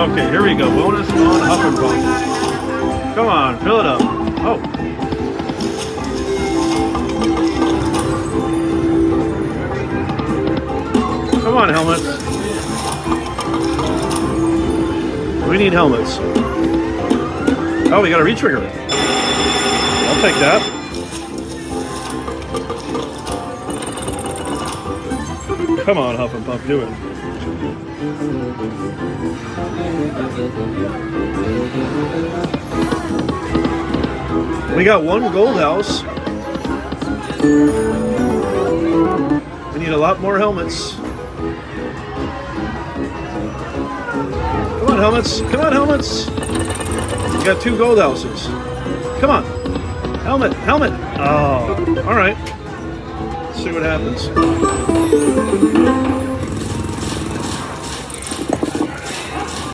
Okay, here we go. Bonus on Huff and Puff. Come on, fill it up. Oh. Come on, helmets. We need helmets. Oh, we got a retrigger. I'll take that. Come on, Huff and Puff, do it. We got one gold house. We need a lot more helmets. Come on, helmets. Come on, helmets. We got two gold houses. Come on. Helmet, helmet. Oh, all right. See what happens.